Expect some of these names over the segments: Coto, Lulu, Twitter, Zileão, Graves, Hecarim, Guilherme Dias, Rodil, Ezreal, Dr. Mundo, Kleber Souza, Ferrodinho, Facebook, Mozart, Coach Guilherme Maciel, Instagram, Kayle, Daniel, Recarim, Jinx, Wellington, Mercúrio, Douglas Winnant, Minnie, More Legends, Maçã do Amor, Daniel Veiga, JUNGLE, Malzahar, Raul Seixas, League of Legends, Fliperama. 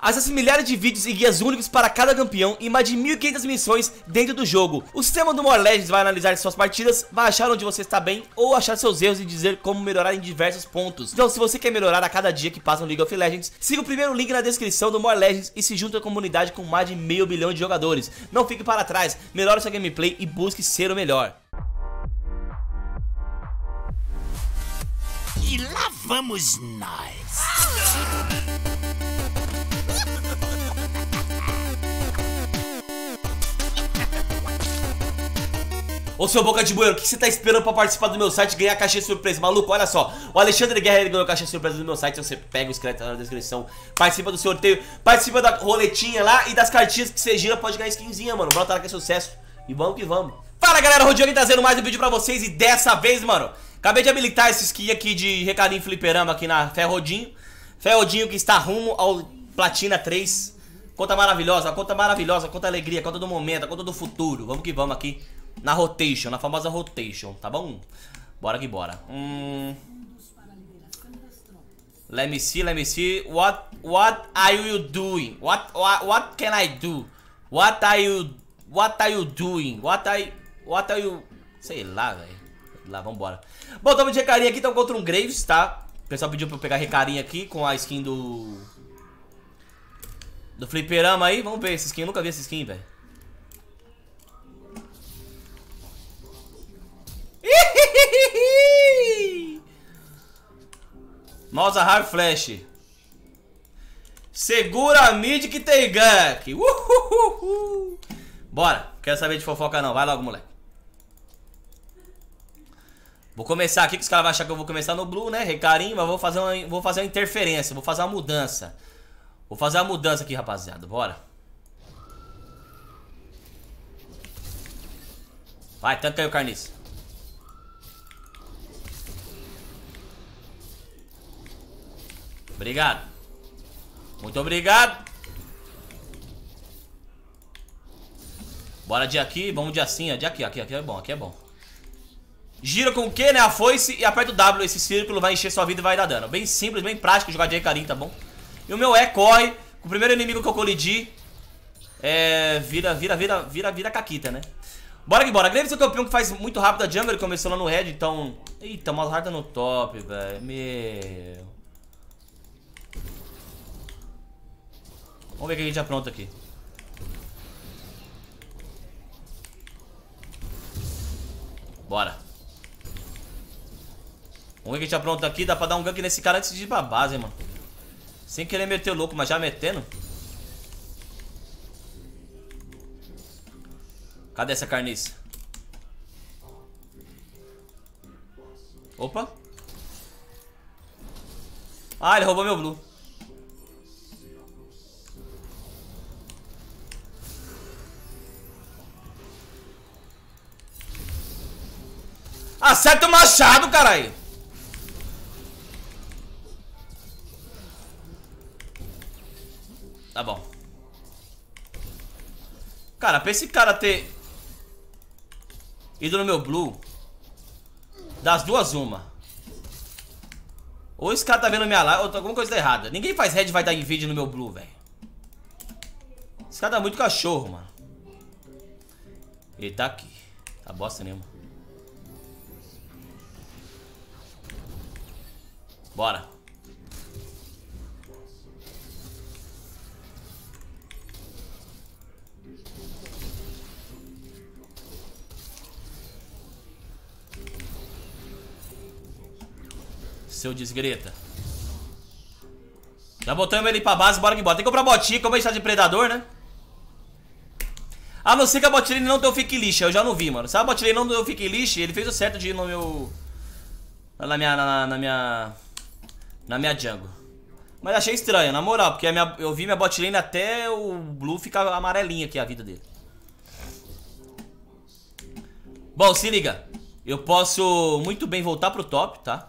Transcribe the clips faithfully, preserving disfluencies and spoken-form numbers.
acesso a milhares de vídeos e guias únicos para cada campeão e mais de mil e quinhentas missões dentro do jogo. O sistema do More Legends vai analisar suas partidas, vai achar onde você está bem ou achar seus erros e dizer como melhorar em diversos pontos. Então, se você quer melhorar a cada dia que passa no League of Legends, siga o primeiro link na descrição do More Legends e se junta à comunidade com mais de meio bilhão de jogadores. Não fique para trás, melhore sua gameplay e busque ser o melhor. E lá vamos nós. Ô seu boca de bueiro, o que você tá esperando pra participar do meu site e ganhar caixinha surpresa? Maluco, olha só, o Alexandre Guerra ele ganhou a caixinha surpresa do meu site, então você pega o escrito na descrição, participa do sorteio, participa da roletinha lá e das cartinhas que você gira, pode ganhar skinzinha, mano. Bota lá que é sucesso e vamos que vamos. Fala galera, Rodil aqui trazendo mais um vídeo pra vocês e dessa vez, mano, acabei de habilitar esse skin aqui de Recarim Fliperama aqui na Ferrodinho. Ferrodinho que está rumo ao Platina três. Conta maravilhosa, conta maravilhosa, conta alegria, conta do momento, conta do futuro. Vamos que vamos aqui na rotation, na famosa rotation, tá bom? Bora que bora. Hum... Let me see, let me see. What, what are you doing? What, what, what can I do? What are you, what are you doing? What I, what are you... Sei lá, velho. Lá, vambora. Bom, estamos de Hecarim aqui, estamos contra um Graves, tá? O pessoal pediu pra eu pegar Hecarim aqui com a skin do... Do Fliperama aí, vamos ver essa skin, eu nunca vi essa skin, velho. Malzahar Flash. Segura a mid que tem gank. Uhuhuhu. Bora, quero saber de fofoca não, vai logo moleque. Vou começar aqui, que os caras vão achar que eu vou começar no blue, né? Recarim, mas vou fazer, uma, vou fazer uma interferência, vou fazer uma mudança. Vou fazer uma mudança aqui, rapaziada. Bora. Vai, tanca aí o carniça. Obrigado. Muito obrigado. Bora de aqui, vamos de assim, ó. De aqui, ó. Aqui, aqui é bom, aqui é bom. Gira com o que, né? A foice e aperta o dáblio. Esse círculo vai encher sua vida e vai dar dano. Bem simples, bem prático jogar de Hecarim, tá bom? E o meu E corre. Com o primeiro inimigo que eu colidi, é... vira, vira, vira, vira, vira caquita, né? Bora que bora. Graves é o campeão que faz muito rápido a jungle. Ele começou lá no red, então... Eita, o Mozart tá no top, velho. Meu... Vamos ver o que a gente apronta aqui. Bora. Vamos ver que a gente apronta aqui, dá pra dar um gank nesse cara antes de ir pra base, mano. Sem querer meter o louco, mas já metendo. Cadê essa carniça? Opa. Ah, ele roubou meu blue. Acerta o machado, caralho. Tá bom. Cara, pra esse cara ter ido no meu blue, das duas uma. Ou esse cara tá vendo minha live, ou alguma coisa tá errada. Ninguém faz red vai dar invid no meu blue, velho. Esse cara tá muito cachorro, mano. Ele tá aqui. Tá bosta nenhuma. Bora. Seu desgreta. Já botamos ele pra base, bora que bora. Tem que comprar botinha, como a gente tá de predador, né? A não ser que a botinha não deu fique lixa, eu já não vi, mano. Se a botinha não deu fique lixa, ele fez o certo de ir no meu... Na minha... Na, na minha... Na minha jungle. Mas achei estranho, na moral, porque a minha, eu vi minha bot lane até o blue ficar amarelinho aqui, a vida dele. Bom, se liga. Eu posso muito bem voltar pro top, tá?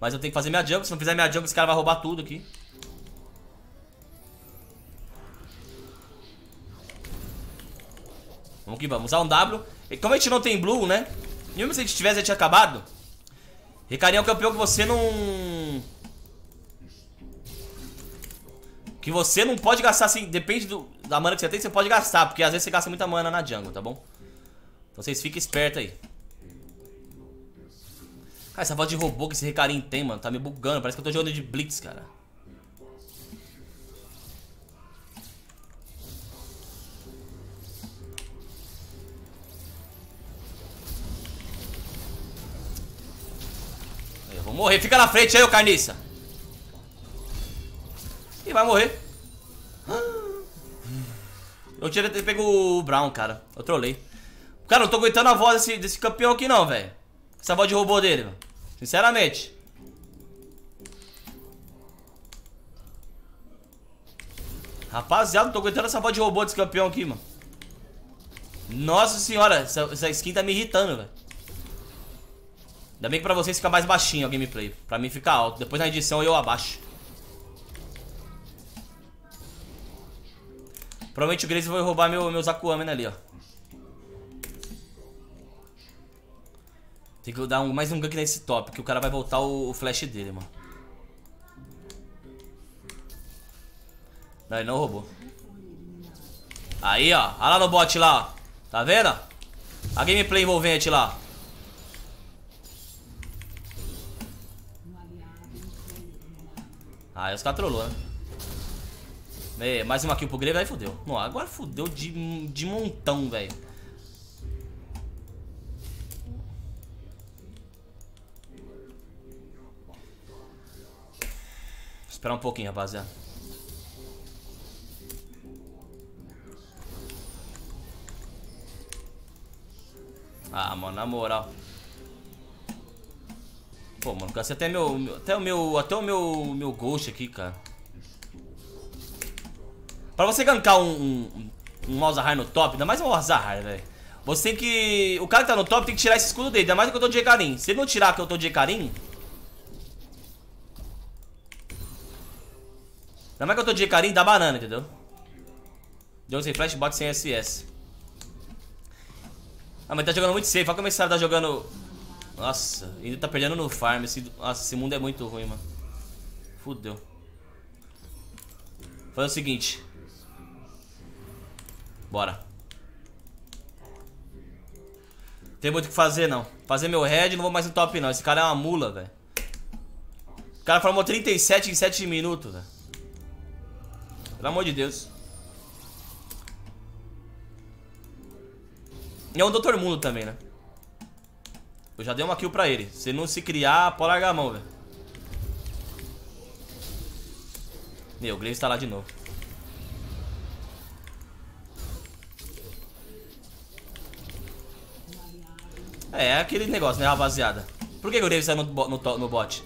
Mas eu tenho que fazer minha jungle. Se não fizer minha jungle, esse cara vai roubar tudo aqui. Vamos que vamos. Usar um W. E como a gente não tem blue, né? E mesmo se a gente tivesse, já tinha acabado. Recarim é um campeão que você não... que você não pode gastar assim, depende do, da mana que você tem, você pode gastar, porque às vezes você gasta muita mana na jungle, tá bom? Então vocês fiquem espertos aí. Cara, essa voz de robô que esse Recarim tem, mano, tá me bugando, parece que eu tô jogando de Blitz, cara. Eu vou morrer, fica na frente aí, ô carniça. E vai morrer. Eu tinha até pego o Brown, cara, eu trolei. Cara, eu não tô aguentando a voz desse, desse campeão aqui não, velho. Essa voz de robô dele, mano. Sinceramente. Rapaziada, não tô aguentando essa voz de robô desse campeão aqui, mano. Nossa senhora, essa, essa skin tá me irritando, velho. Ainda bem que pra vocês fica mais baixinho a gameplay. Pra mim fica alto, depois na edição eu abaixo. Provavelmente o Graves vai roubar meu, meus Akuamen ali, ó. Tem que dar um, mais um gank nesse top, que o cara vai voltar o, o flash dele, mano. Não, ele não roubou. Aí, ó. Olha lá no bot lá, ó. Tá vendo? A gameplay envolvente lá. Aí os caras trollou, né? É, mais uma kill pro Graves, aí fodeu. Não, agora fodeu de, de montão, velho. Esperar um pouquinho, rapaziada. Ah, mano, na moral. Pô, mano, gastei até meu, meu, até o meu, até o meu, meu ghost aqui, cara. Pra você gankar um, um, um Malzahar no top, ainda mais um Malzahar, velho. Você tem que... O cara que tá no top tem que tirar esse escudo dele, ainda mais que eu tô de Hecarim. Se ele não tirar que eu tô de Hecarim... Ainda mais que eu tô de Hecarim, dá banana, entendeu? Deu sem flash, bot sem S S. Ah, mas tá jogando muito safe. Olha como esse cara tá jogando... Nossa, ainda tá perdendo no farm. Esse... Nossa, esse mundo é muito ruim, mano. Fudeu. Faz o seguinte. Bora. Não tem muito o que fazer, não. Fazer meu head, não vou mais no top, não. Esse cara é uma mula, velho. O cara farmou trinta e sete em sete minutos, velho. Pelo amor de Deus. E é um doutor Mundo também, né? Eu já dei uma kill pra ele. Se não se criar, pode largar a mão, velho. Meu, o Graves tá lá de novo. É, é aquele negócio, né, rapaziada? Por que, que o Graves tá no, no, no bot?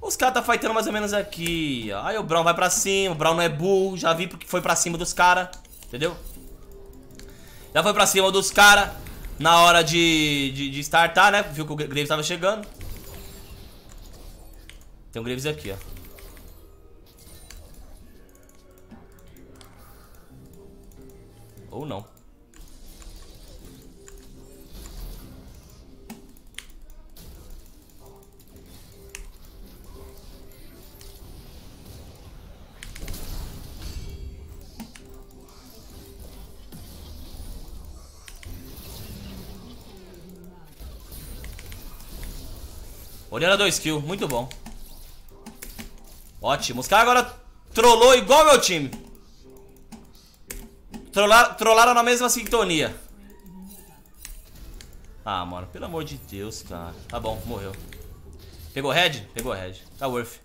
Os caras tá fightando mais ou menos aqui, ó. Aí o Brown vai pra cima, o Brown não é burro. Já vi porque foi pra cima dos caras, entendeu? Já foi pra cima dos caras na hora de, de, de startar, né? Viu que o Graves tava chegando. Tem um Graves aqui, ó. Ou não. Oriana dois kills, muito bom. Ótimo, os caras agora trollou igual meu time. Trollar, trollaram na mesma sintonia. Ah, mano, pelo amor de Deus, cara. Tá bom, morreu. Pegou head? Pegou head, tá worth.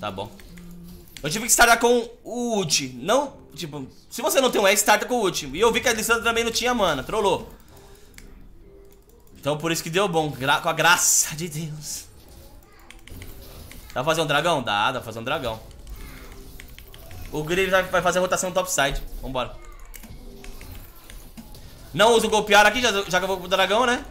Tá bom. Eu tive que startar com o ult. Não, tipo, se você não tem um E, starta com o ult. E eu vi que a Lissandra também não tinha mana, trollou. Então por isso que deu bom, gra com a graça de Deus. Dá pra fazer um dragão? Dá, dá pra fazer um dragão. O Graves vai fazer a rotação topside. Vambora. Não uso o golpear aqui, já, já que eu vou pro dragão, né?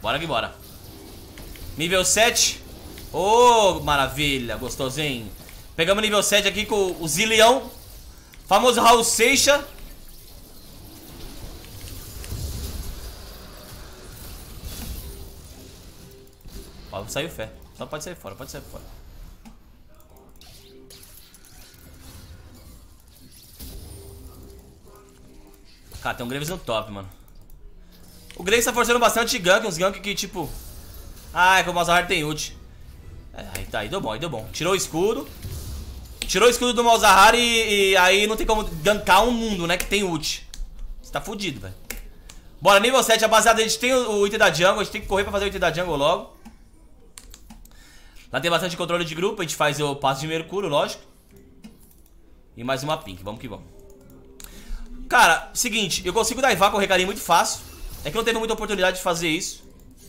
Bora que bora. Nível sete. Ô, oh, maravilha, gostosinho. Pegamos nível sete aqui com o Zileão, famoso Raul Seixas. Ó, saiu fé. Só pode sair fora, pode sair fora. Cara, tem um Graves no top, mano. O Graves tá forçando bastante gank, uns gank que tipo... Ah, é que o Malzahar tem ult. É, aí tá, aí deu bom, aí deu bom. Tirou o escudo. Tirou o escudo do Malzahar e, e aí não tem como gankar um mundo, né, que tem ult. Você tá fudido, velho. Bora, nível sete, a baseada, a gente tem o, o item da jungle, a gente tem que correr pra fazer o item da jungle logo. Lá tem bastante controle de grupo, a gente faz o passo de Mercúrio, lógico. E mais uma pink, vamos que vamos. Cara, seguinte, eu consigo daivar com o Recarim muito fácil. É que eu não teve muita oportunidade de fazer isso.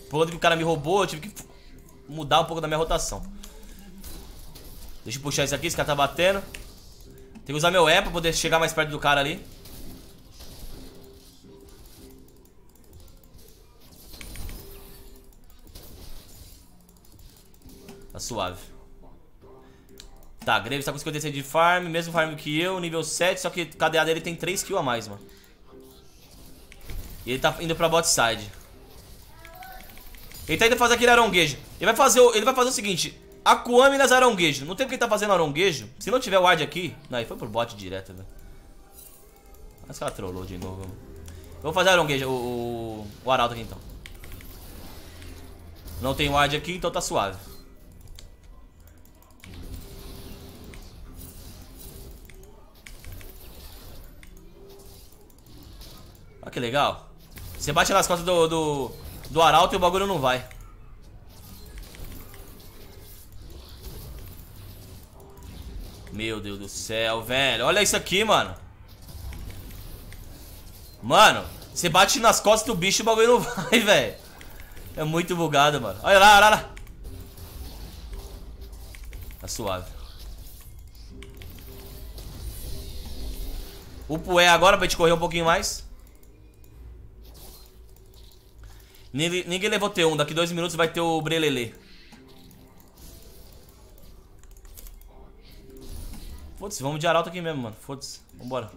Por onde que o cara me roubou, eu tive que mudar um pouco da minha rotação. Deixa eu puxar isso aqui, esse cara tá batendo. Tem que usar meu E pra poder chegar mais perto do cara ali. Suave. Tá, Graves tá com cinquenta e seis de farm, mesmo farm que eu, nível sete, só que o K D A dele tem três kills a mais, mano. E ele tá indo pra bot side. Ele tá indo fazer aquele aronguejo. Ele vai fazer o, ele vai fazer o seguinte, Akuami nas aronguejo. No tempo que ele tá fazendo aronguejo, se não tiver ward aqui... Não, ele foi pro bot direto, velho. Mas o cara trollou de novo. Eu vou fazer aronguejo, o, o, o arauto aqui então. Não tem ward aqui, então tá suave. Olha que legal. Você bate nas costas do, do, do arauto e o bagulho não vai. Meu Deus do céu, velho. Olha isso aqui, mano. Mano, você bate nas costas do bicho e o bagulho não vai, velho. É muito bugado, mano. Olha lá, olha lá. Tá suave. Upo E agora pra gente correr um pouquinho mais. Ninguém levou T um, daqui dois minutos vai ter o Brelelê. Foda-se, vamos de arauto aqui mesmo, mano. Foda-se, vambora.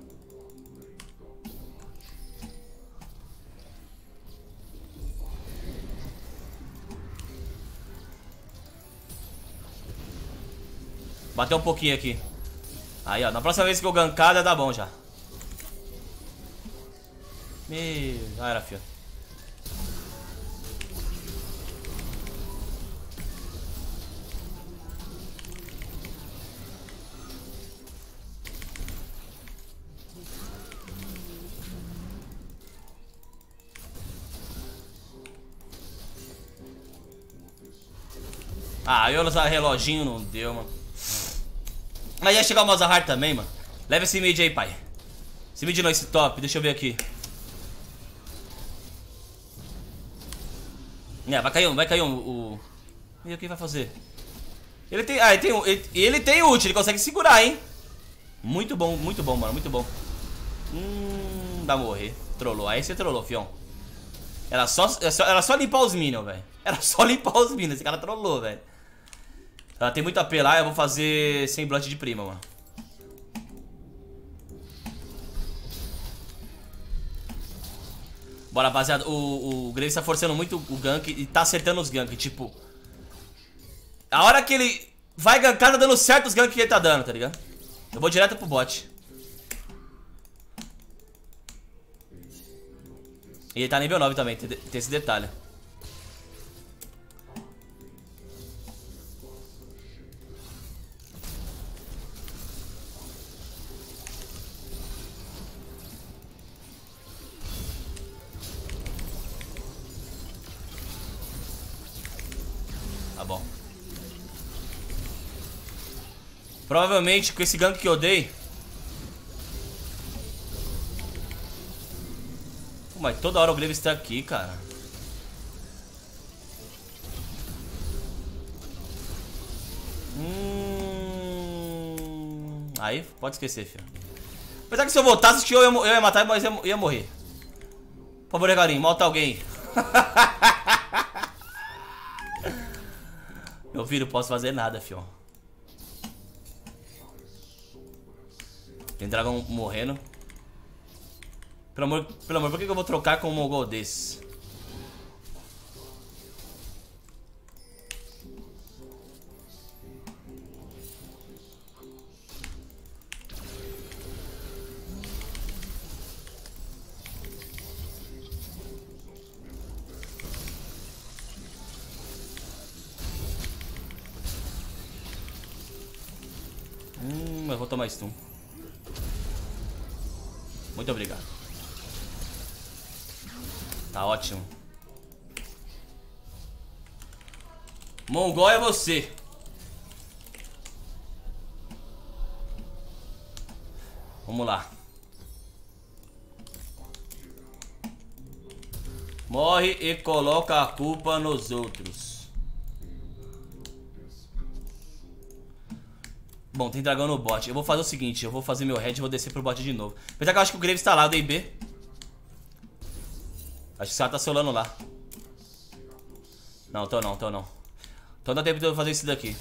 Bateu um pouquinho aqui. Aí, ó, na próxima vez que eu gankar, já dá bom já. Meu... Ah, era fio. Ah, eu usar reloginho não deu, mano. Mas ia chegar o Malzahar também, mano. Leva esse mid aí, pai. Esse mid não, esse top, deixa eu ver aqui. É, vai cair um, vai cair um. O... E o que vai fazer? Ele tem. Ah, ele tem, ele, ele tem ult, ele consegue segurar, hein? Muito bom, muito bom, mano, muito bom. Hum, dá morrer. Trollou, aí você trollou, fião. Era só, era só limpar os minions, velho. Era só limpar os minions, esse cara trollou, velho. Ela tem muito A P lá, eu vou fazer semblante de prima, mano. Bora, rapaziada. O, o Graves tá forçando muito o gank e tá acertando os gank, tipo... A hora que ele vai gankar, tá dando certo os gank que ele tá dando, tá ligado? Eu vou direto pro bot. E ele tá nível nove também, tem esse detalhe. Tá bom. Provavelmente com esse gank que eu dei. Pô, mas toda hora o Graves tá aqui, cara. Hum... Aí, pode esquecer, filho. Apesar que se eu voltasse, eu ia, eu ia matar, mas eu ia, eu ia morrer. Por favor, Recarim, mata alguém. Eu vi, não posso fazer nada, fião. Tem dragão morrendo. Pelo amor, pelo amor, por que eu vou trocar com um mongol desse? Hum, eu vou tomar stun. Muito obrigado. Tá ótimo. Mongol é você. Vamos lá. Morre e coloca a culpa nos outros. Bom, tem dragão no bot. Eu vou fazer o seguinte, eu vou fazer meu head e vou descer pro bot de novo. Apesar que eu acho que o Graves tá lá, eu dei B. Acho que o cara tá solando lá. Não, tô não, tô não. Então dá tempo de eu fazer isso daqui.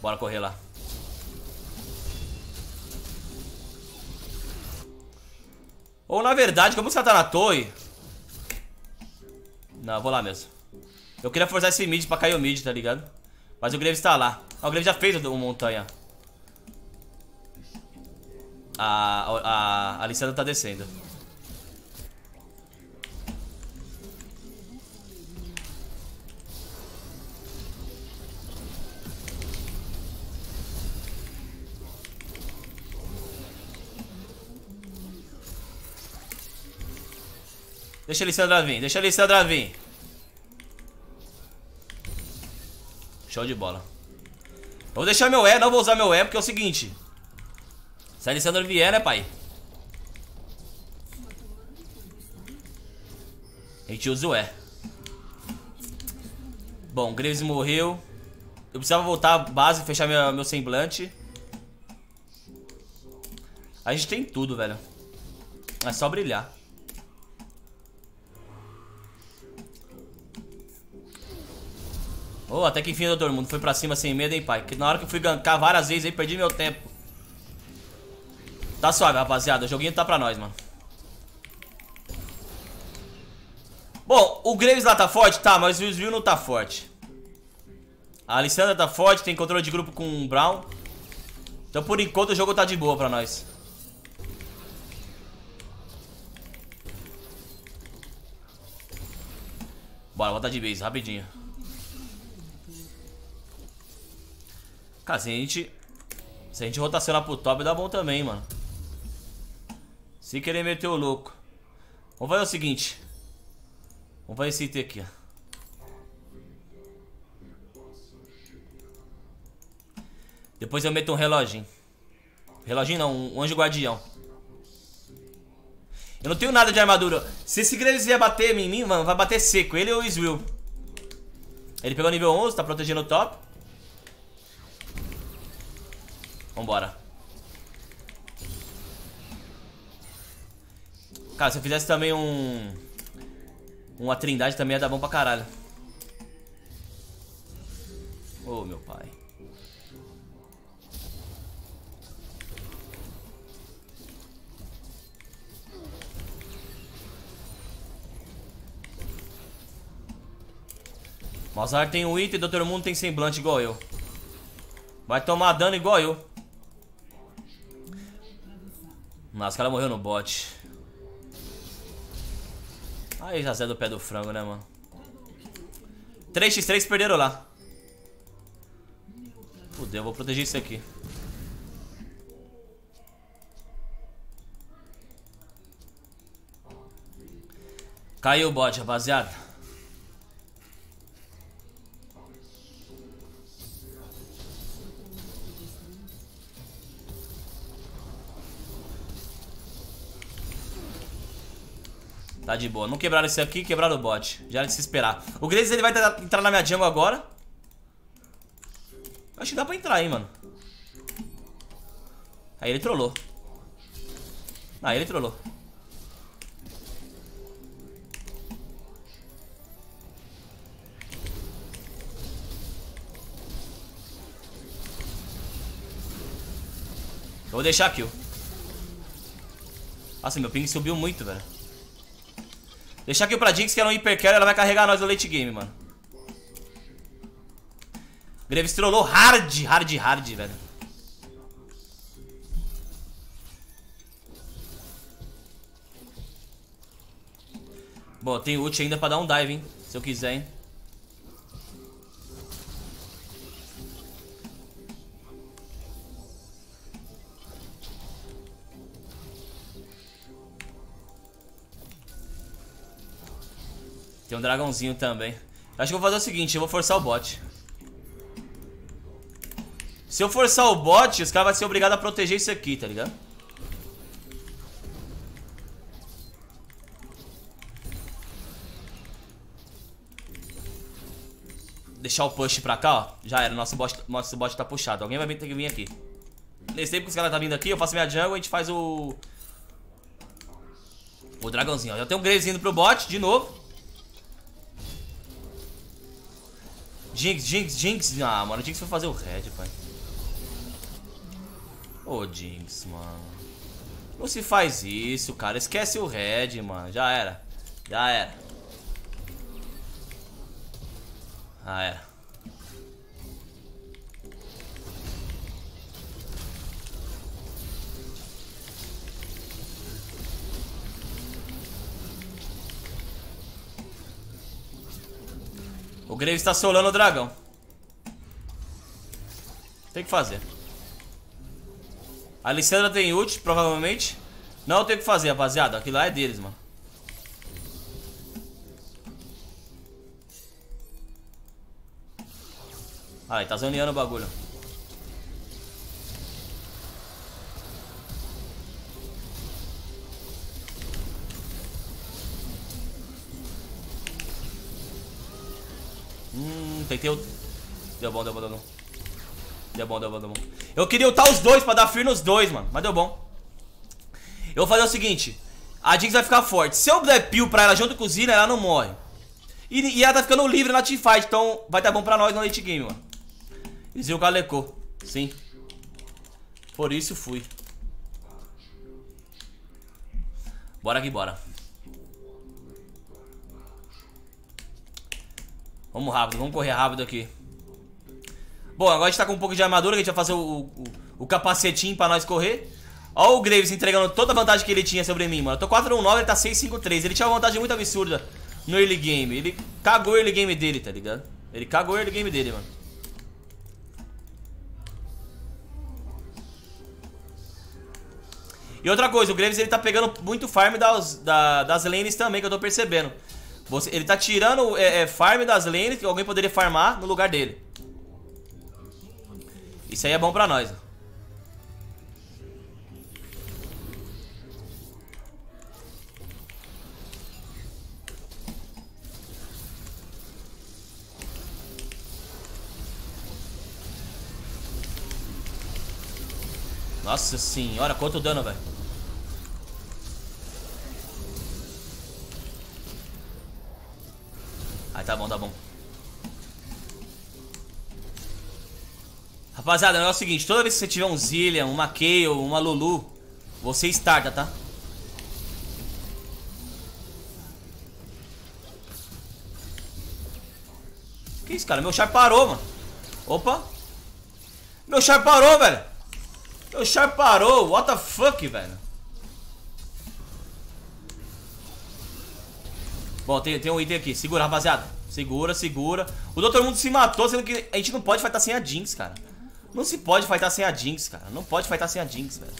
Bora correr lá. Ou na verdade, como o cara tá na torre. Não, eu vou lá mesmo. Eu queria forçar esse mid pra cair o mid, tá ligado? Mas o Graves tá lá. Ah, o Graves já fez o montanha. A, a, a Lissandra tá descendo. Deixa a Lissandra vir, deixa a Lissandra vir. Show de bola. Eu vou deixar meu E, não vou usar meu E, porque é o seguinte. Se a Alexandre vier, né, pai? A gente usa o E. Bom, Graves morreu. Eu precisava voltar à base, fechar minha, meu semblante. A gente tem tudo, velho. É só brilhar. Oh, até que enfim, doutor Mundo foi pra cima sem medo, hein, pai? Que na hora que eu fui gankar várias vezes aí, perdi meu tempo. Tá suave, rapaziada. O joguinho tá pra nós, mano. Bom, o Graves lá tá forte? Tá, mas o Will não tá forte. A Alessandra tá forte, tem controle de grupo com o Brown. Então, por enquanto, o jogo tá de boa pra nós. Bora, volta de base, rapidinho. Ah, se a gente, se a gente rotacionar pro top, dá bom também, mano. Se querer meter o louco. Vamos fazer o seguinte. Vamos fazer esse item aqui, ó. Depois eu meto um reloginho. Reloginho não, um anjo guardião. Eu não tenho nada de armadura. Se esse Graves vier bater em mim, mano, vai bater seco. Ele ou o Ezreal. Ele pegou nível onze, tá protegendo o top. Vambora. Cara, se eu fizesse também um... uma trindade também ia dar bom pra caralho. Ô, meu pai. Mozart tem um item, doutor Mundo tem semblante igual eu. Vai tomar dano igual eu. Nossa, o cara morreu no bot. Aí já zé do pé do frango, né, mano? três contra três perderam lá. Fudeu, vou proteger isso aqui. Caiu o bot, rapaziada. Tá de boa, não quebraram esse aqui, quebraram o bot. Já era de se esperar. O Graves ele vai entrar na minha jungle agora. Acho que dá pra entrar, hein, mano. Aí ele trollou. Ah, ele trollou. Eu vou deixar a kill. Nossa, meu ping subiu muito, velho. Deixar a kill pra Jinx, que ela é um hipercarry, ela vai carregar nós no late game, mano. Graves trollou hard, hard, hard, velho. Bom, tem ult ainda pra dar um dive, hein? Se eu quiser, hein? Tem um dragãozinho também. Acho que eu vou fazer o seguinte, eu vou forçar o bot. Se eu forçar o bot, os caras vão ser obrigados a proteger isso aqui, tá ligado? Deixar o push pra cá, ó. Já era, nosso bot, nosso bot tá puxado. Alguém vai ter que vir aqui. Nesse tempo que os caras tá vindo aqui, eu faço minha jungle e a gente faz o... O dragãozinho, ó. Já tem um Graves indo pro bot, de novo. Jinx, Jinx, Jinx. Ah, mano, o Jinx foi fazer o red, pai. Ô, Jinx, mano. Não se faz isso, cara. Esquece o red, mano. Já era. Já era. Ah, era. O Graves tá solando o dragão. Tem que fazer. A Lissandra tem ult, provavelmente. Não tem o que fazer, rapaziada. Aquilo lá é deles, mano. Ai, tá zoneando o bagulho. Hum, tem que ter o... Deu bom, deu bom, deu bom. Deu bom, deu bom, deu bom. Eu queria ultar os dois pra dar free nos dois, mano. Mas deu bom. Eu vou fazer o seguinte. A Jinx vai ficar forte. Se eu der peel pra ela junto com o Zilla, ela não morre. E, e ela tá ficando livre na teamfight. Então vai dar bom pra nós no late game, mano. E Zil galecou. Sim. Por isso fui. Bora que bora. Vamos rápido, vamos correr rápido aqui. Bom, agora a gente tá com um pouco de armadura, que a gente vai fazer o, o, o capacetinho pra nós correr. Ó o Graves entregando toda a vantagem que ele tinha sobre mim, mano. Eu tô quatro um nove, ele tá seis cinco três. Ele tinha uma vantagem muito absurda no early game. Ele cagou o early game dele, tá ligado? Ele cagou o early game dele, mano. E outra coisa, o Graves ele tá pegando muito farm das, da, das lanes também, que eu tô percebendo. Você, ele tá tirando é, é, farm das lanes, que alguém poderia farmar no lugar dele. Isso aí é bom pra nós. Nossa senhora, quanto dano, velho. Aí tá bom, tá bom. Rapaziada, é o seguinte, toda vez que você tiver um Zileão, uma Kayle, uma Lulu, você starta, tá? Que isso, cara? Meu char parou, mano. Opa! Meu char parou, velho! Meu char parou, what the fuck, velho. Bom, tem, tem um item aqui, segura, rapaziada. Segura, segura. O doutor Mundo se matou, sendo que a gente não pode fightar sem a Jinx, cara. Não se pode fightar sem a Jinx, cara. Não pode fightar sem a Jinx, velho.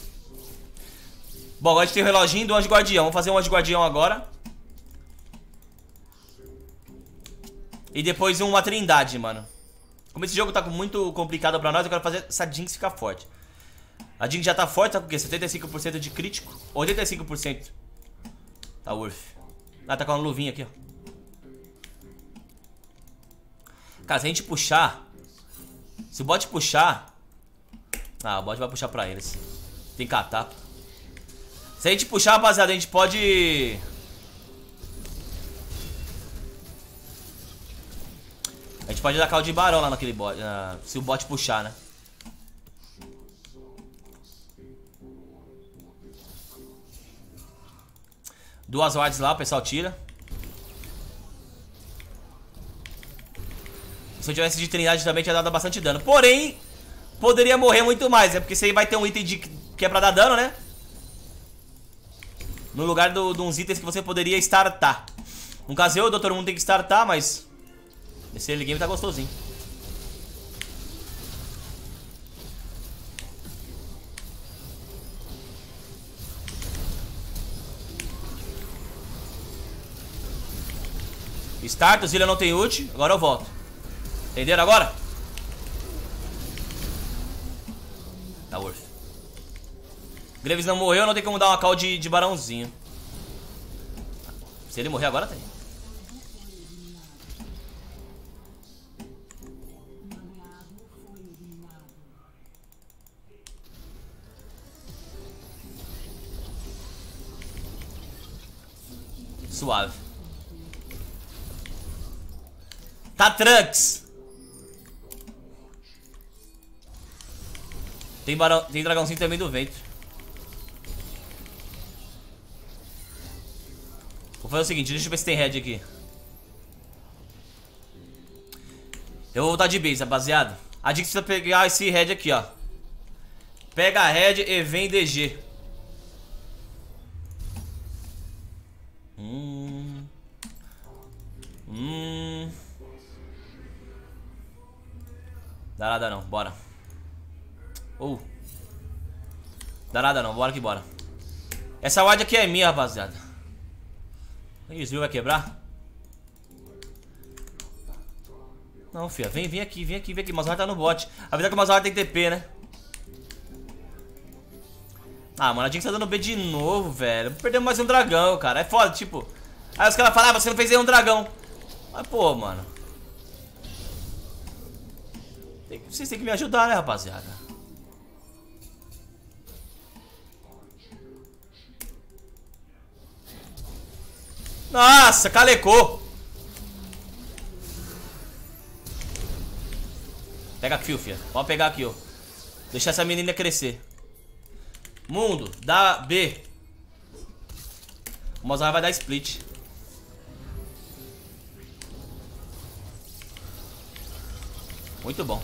Bom, agora a gente tem o reloginho do Anjo Guardião. Vamos fazer um Anjo Guardião agora. E depois uma Trindade, mano. Como esse jogo tá muito complicado pra nós, eu quero fazer essa Jinx ficar forte. A Jinx já tá forte, tá com o quê? setenta e cinco por cento de crítico? oitenta e cinco por cento. Tá worth. Ah, tá com uma luvinha aqui, ó. Cara, se a gente puxar... Se o bot puxar... Ah, o bot vai puxar pra eles. Tem que catar. Se a gente puxar, rapaziada, a gente pode... A gente pode dar caldo de barão lá naquele bot, na... se o bot puxar, né? Duas wards lá, o pessoal tira. Se eu tivesse de Trindade também tinha dado bastante dano. Porém, poderia morrer muito mais. É né? Porque você vai ter um item de... que é pra dar dano, né? No lugar do, de uns itens que você poderia startar. No caso eu, o doutor Mundo tem que startar, mas... esse early game tá gostosinho. Start, o Zilla não tem ult. Agora eu volto. Entenderam agora? Tá worth. Graves não morreu, não tem como dar uma call de, de barãozinho. Se ele morrer agora, tem. Suave. Tá Trunks. Tem, barão, tem dragãozinho também do vento. Vou fazer o seguinte, deixa eu ver se tem red aqui. Eu vou voltar de base, rapaziada. A Jinx precisa pegar esse red aqui, ó. Pega a red e vem D G. Hum. Hum. Dá nada não, bora. Ou. Oh. Dá nada não, bora que bora. Essa ward aqui é minha, rapaziada. O desvio vai quebrar? Não, filha. Vem, vem aqui, vem aqui, vem aqui. O Mozart tá no bot. A verdade é que o Mozart tem T P, né? Ah, mano, a Jinx tá dando B de novo, velho. Perdemos mais um dragão, cara. É foda, tipo. Aí os caras falam, ah, você não fez nenhum dragão. Mas, pô, mano. Tem que... vocês têm que me ajudar, né, rapaziada? Nossa, calecou. Pega aqui, filha. Pode pegar aqui, ó. Deixar essa menina crescer. Mundo, dá B. O Mozart vai dar split. Muito bom.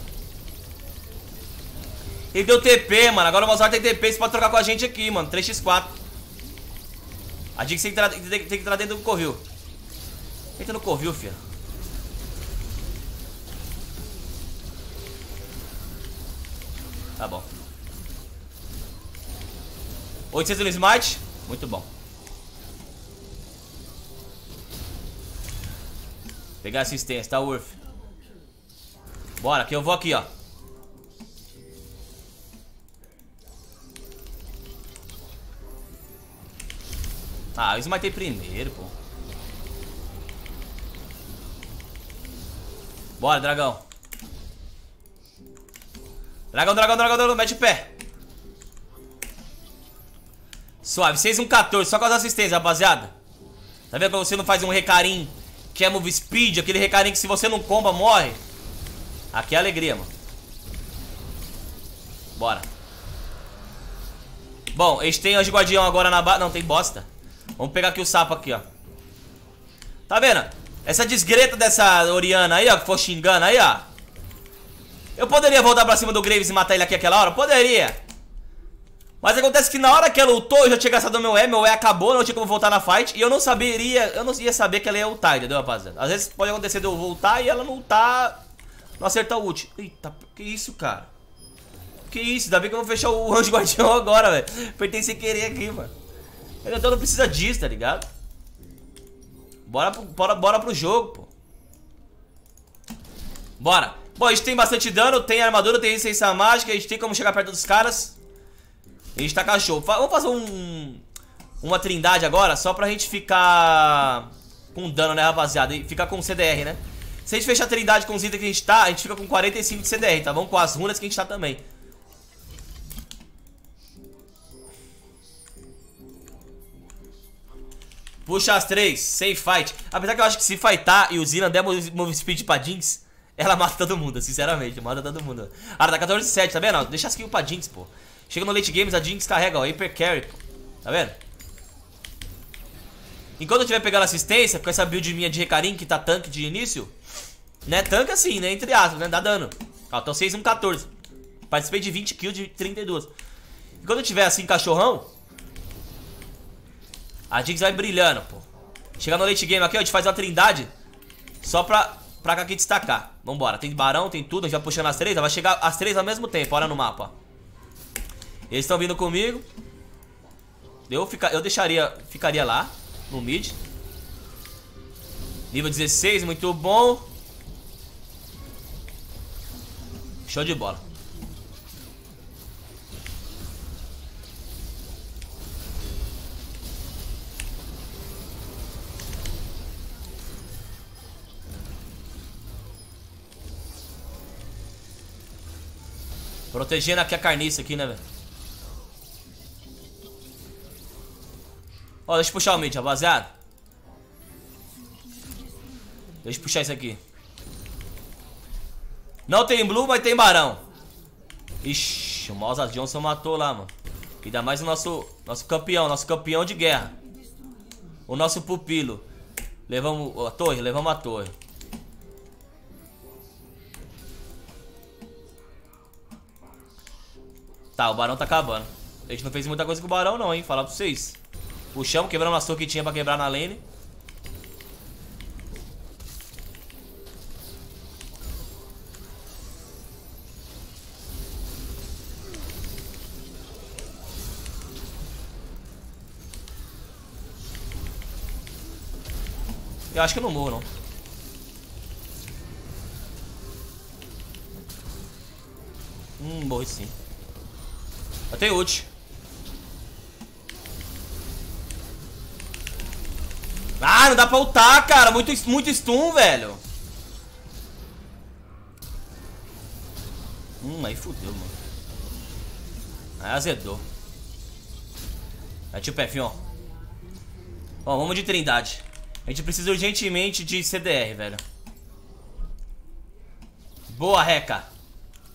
Ele deu T P, mano. Agora o Mozart tem T P. Você pode trocar com a gente aqui, mano. três por quatro. A Jinx tem que entrar dentro do Corril. Entra no Corril, filho. Tá bom. oitocentos no smite. Muito bom. Pegar assistência, tá worth. Bora, que eu vou aqui, ó. Ah, eu smatei primeiro, pô. Bora, dragão. Dragão, dragão, dragão, dragão. Mete o pé. Suave, seis um quatorze. Só com as assistências, rapaziada. Tá vendo que você não faz um Recarim que é move speed? Aquele Recarim que se você não comba, morre. Aqui é alegria, mano. Bora. Bom, eles têm anjo guardião agora na ba... Não, tem bosta. Vamos pegar aqui o sapo aqui, ó. Tá vendo? Essa desgreta dessa Oriana aí, ó, que for xingando aí, ó. Eu poderia voltar pra cima do Graves e matar ele aqui aquela hora? Poderia. Mas acontece que na hora que ela ultou, eu já tinha gastado meu E, meu E acabou, não tinha como voltar na fight. E eu não saberia, eu não ia saber que ela ia ultar, entendeu, rapaziada? Às vezes pode acontecer de eu voltar e ela não ultar, não acertar o ult. Eita, que isso, cara? Que isso, ainda bem que eu vou fechar o anjo guardião agora, velho. Apertei sem querer aqui, mano. Então não precisa disso, tá ligado? Bora pro, bora, bora pro jogo, pô. Bora. Bom, a gente tem bastante dano, tem armadura, tem resistência mágica. A gente tem como chegar perto dos caras. A gente tá cachorro. Vamos fazer um, uma trindade agora, só pra gente ficar com dano, né, rapaziada? E ficar com C D R, né? Se a gente fechar a trindade com os itens que a gente tá, a gente fica com quarenta e cinco de C D R, tá bom? Com as runas que a gente tá também. Puxa as três, sem fight. Apesar que eu acho que se fightar e o Zilla der move speed pra Jinx, ela mata todo mundo, sinceramente, mata todo mundo. Ah, tá quatorze a sete, tá vendo? Deixa as kills pra Jinx, pô. Chega no late games, a Jinx carrega, ó, hyper carry. Tá vendo? Enquanto eu tiver pegando assistência, com essa build minha de Recarim, que tá tanque de início, né, tanque assim, né, entre aspas, né, dá dano. Ó, então seis, um, quatorze. Participei de vinte kills de trinta e duas. E quando eu tiver assim, cachorrão, a Jinx vai brilhando, pô. Chega no late game aqui, ó, a gente faz uma trindade só pra, pra aqui destacar. Vambora, tem barão, tem tudo, a gente vai puxando as três. Vai chegar as três ao mesmo tempo, olha no mapa, ó. Eles estão vindo comigo. Eu, fica, eu deixaria, ficaria lá no mid. Nível dezesseis, muito bom. Show de bola. Protegendo aqui a carniça aqui, né, velho? Ó, deixa eu puxar o mid, rapaziada. Deixa eu puxar isso aqui. Não tem blue, mas tem barão. Ixi, o Mozart Johnson matou lá, mano. E ainda mais o nosso, nosso campeão, nosso campeão de guerra. O nosso pupilo. Levamos a torre, levamos a torre. Tá, o barão tá acabando. A gente não fez muita coisa com o barão não, hein, falar pra vocês. Puxamos, quebramos a torre que tinha pra quebrar na lane. Eu acho que eu não morro, não. Hum, morri sim. Eu tenho ult. Ah, não dá pra ultar, cara. Muito, muito stun, velho. Hum, aí fudeu, mano. Aí azedou. Mete o pé, fião. Bom, vamos de trindade. A gente precisa urgentemente de C D R, velho. Boa, Reca.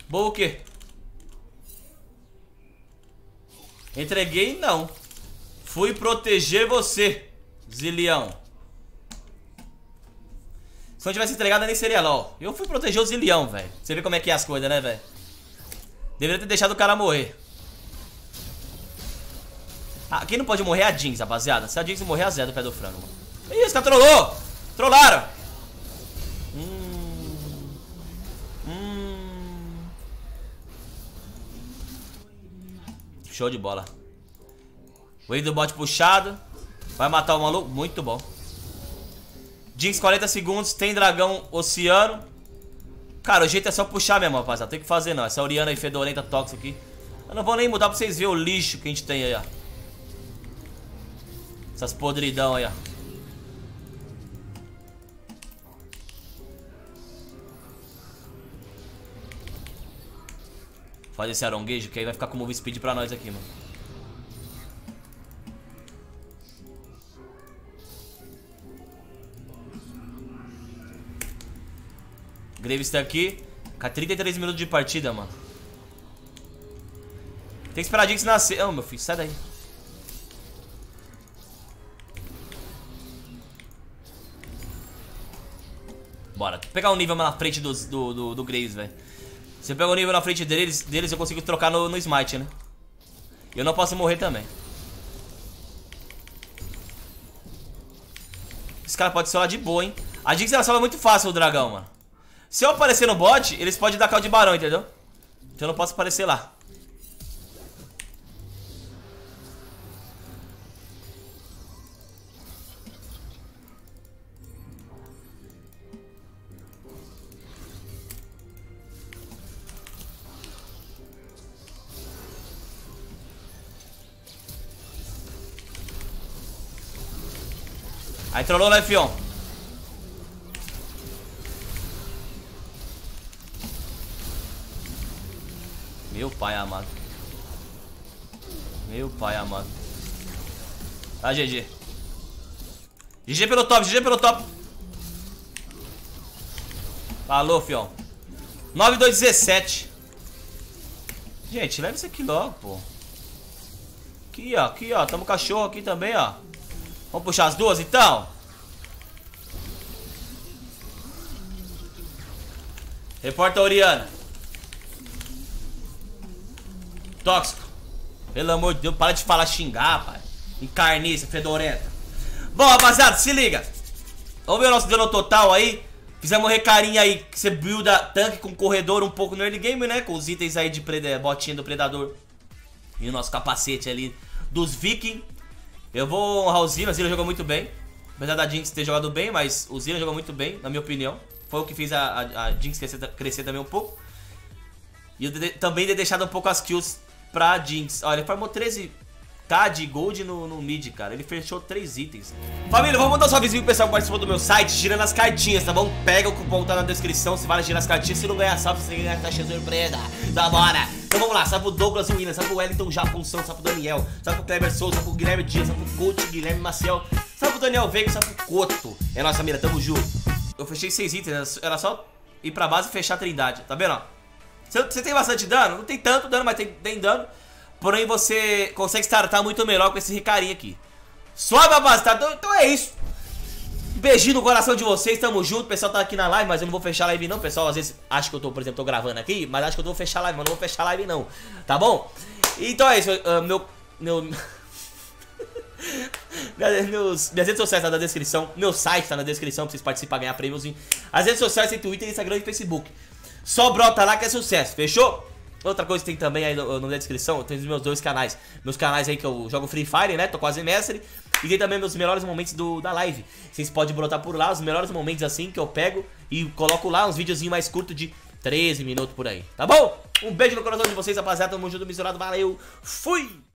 Boa o quê? Entreguei, não. Fui proteger você, Zileão. Se não tivesse entregado, nem seria LOL. Eu fui proteger o Zileão, velho. Você vê como é que é as coisas, né, velho? Deveria ter deixado o cara morrer. Ah, quem não pode morrer é a Jinx, rapaziada. Se a Jinx morrer, a Zé do pé do frango, mano. Isso, tá, trollou! Trollaram! Hum. Hum. Show de bola. Wave do bot puxado. Vai matar o maluco. Muito bom. Jinx, quarenta segundos. Tem dragão oceano. Cara, o jeito é só puxar mesmo, rapaziada. Tem que fazer não. Essa Oriana aí fedorenta tóxica aqui. Eu não vou nem mudar pra vocês verem o lixo que a gente tem aí, ó. Essas podridão aí, ó. Fazer esse aronguejo que aí vai ficar com move speed pra nós aqui, mano. Graves tá aqui. Com trinta e três minutos de partida, mano. Tem que esperar a Jinx nascer. Oh, meu filho, sai daí. Bora. Vou pegar um nível mais na frente do, do, do, do Graves, velho. Se eu pego o nível na frente deles, deles eu consigo trocar no, no smite, né? E eu não posso morrer também. Esse cara pode solar de boa, hein? A Jinx ela sola muito fácil o dragão, mano. Se eu aparecer no bot, eles podem dar call de barão, entendeu? Então eu não posso aparecer lá. Aí trollou, né, fião? Meu pai amado. Meu pai amado. Ah, G G. G G pelo top, G G pelo top. Falou, fião. nove dois dezessete. Gente, leva isso aqui logo, pô. Aqui, ó, aqui, ó. Tamo cachorro aqui também, ó. Vamos puxar as duas, então. Reporta a Oriana. Tóxico. Pelo amor de Deus, para de falar xingar, pai. Encarniça, fedorenta. Bom, rapaziada, se liga. Vamos ver o nosso dano total aí. Fizemos um recarim aí, que você builda tanque com corredor um pouco no early game, né? Com os itens aí de botinha do predador. E o nosso capacete ali dos viking. Eu vou honrar o Zilla, o Zilla jogou muito bem. Apesar da Jinx ter jogado bem, mas o Zilla jogou muito bem, na minha opinião. Foi o que fez a, a, a Jinx crescer, crescer também um pouco. E eu de, também ter deixado um pouco as kills pra Jinx. Olha, ele farmou treze k de gold no, no mid, cara. Ele fechou três itens. Família, vamos mandar um salvezinho pro pessoal que participou do meu site. Girando as cartinhas, tá bom? Pega o cupom, tá na descrição. Se vale girar as cartinhas, se não ganhar salve, você ganha a taxa de surpresa. Da bora! Então vamos lá, salve o Douglas Winnant, salve o Wellington Japonção, salve o Daniel, salve o Kleber Souza, salve o Guilherme Dias, salve o Coach Guilherme Maciel, salve o Daniel Veiga, salve o Coto. É nossa mira, tamo junto. Eu fechei seis itens, era só ir pra base e fechar a trindade, tá vendo? Você tem bastante dano? Não tem tanto dano, mas tem, tem dano. Porém você consegue startar muito melhor com esse ricarinho aqui. Sobe a base, tá? Então é isso. Beijinho no coração de vocês, tamo junto. O pessoal tá aqui na live, mas eu não vou fechar a live não. O pessoal às vezes acha que eu tô, por exemplo, tô gravando aqui, mas acho que eu vou fechar a live, mas não vou fechar a live não. Tá bom? Então é isso, uh, meu... meu... Meus, minhas redes sociais tá na descrição. Meu site tá na descrição, pra vocês participarem, ganhar prêmios. As redes sociais tem Twitter, Instagram e Facebook. Só brota lá que é sucesso, fechou? Outra coisa que tem também aí no, no, na descrição, tem os meus dois canais. Meus canais aí que eu jogo Free Fire, né? Tô quase mestre. E tem também meus melhores momentos do, da live. Vocês podem brotar por lá, os melhores momentos assim que eu pego e coloco lá uns videozinhos mais curtos de treze minutos por aí, tá bom? Um beijo no coração de vocês, rapaziada. Tamo junto, misturado, valeu, fui!